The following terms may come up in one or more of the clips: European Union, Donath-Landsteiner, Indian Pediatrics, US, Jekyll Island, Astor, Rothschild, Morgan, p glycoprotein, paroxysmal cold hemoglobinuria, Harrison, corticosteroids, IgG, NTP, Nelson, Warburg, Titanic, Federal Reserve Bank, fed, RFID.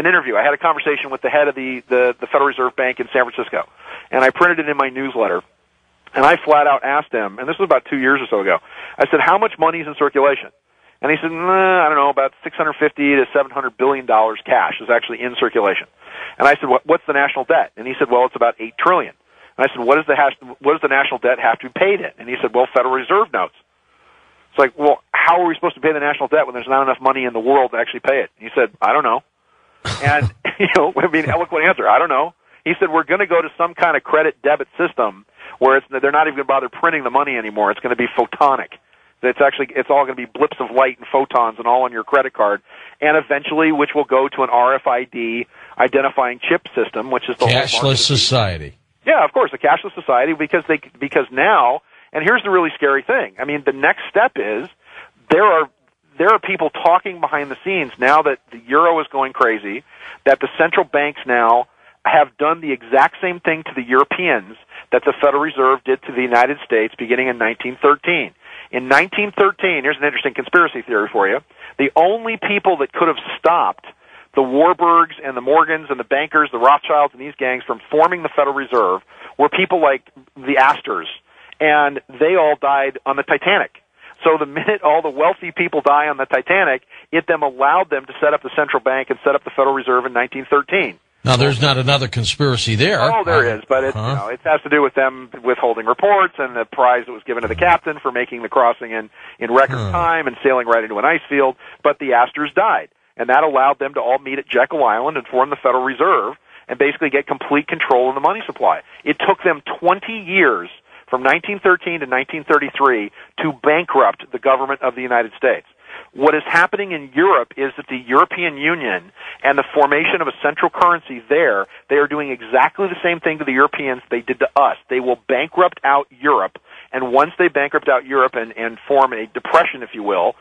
an interview. I had a conversation with the head of the Federal Reserve Bank in San Francisco, and I printed it in my newsletter. And I flat out asked him, and this was about 2 years or so ago, I said, how much money is in circulation? And he said, I don't know, about $650 to $700 billion cash is actually in circulation. And I said, what's the national debt? And he said, well, it's about $8 trillion. And I said, what does the national debt have to be paid in? And he said, well, Federal Reserve notes. It's like, well, how are we supposed to pay the national debt when there's not enough money in the world to actually pay it? And he said, I don't know. And, you know, it'd be an eloquent answer. I don't know. He said, we're going to go to some kind of credit debit system where they're not even going to bother printing the money anymore. It's going to be photonic. It's all going to be blips of light and photons and all on your credit card. And eventually, which will go to an RFID identifying chip system, which is the cashless society. Yeah, of course, a cashless society because now, and here's the really scary thing. I mean, the next step is there are people talking behind the scenes now that the euro is going crazy, that the central banks now have done the exact same thing to the Europeans that the Federal Reserve did to the United States beginning in 1913. In 1913, here's an interesting conspiracy theory for you, the only people that could have stopped the Warburgs and the Morgans and the bankers, the Rothschilds and these gangs from forming the Federal Reserve were people like the Astors, and they all died on the Titanic. So the minute all the wealthy people die on the Titanic, it then allowed them to set up the central bank and set up the Federal Reserve in 1913. Now, there's not another conspiracy there. Oh, there is, but you know, it has to do with them withholding reports and the prize that was given to the captain for making the crossing in record time and sailing right into an ice field. But the Astors died, and that allowed them to all meet at Jekyll Island and form the Federal Reserve and basically get complete control of the money supply. It took them 20 years from 1913 to 1933 to bankrupt the government of the United States. What is happening in Europe is that the European Union and the formation of a central currency there, they are doing exactly the same thing to the Europeans they did to us. They will bankrupt out Europe, and once they bankrupt out Europe and form a depression, if you will,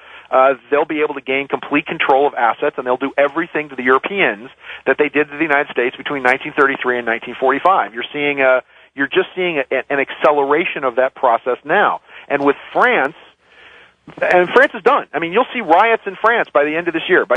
they'll be able to gain complete control of assets, and they'll do everything to the Europeans that they did to the United States between 1933 and 1945. You're just seeing an acceleration of that process now. And with France, and France is done. I mean, you'll see riots in France by the end of this year.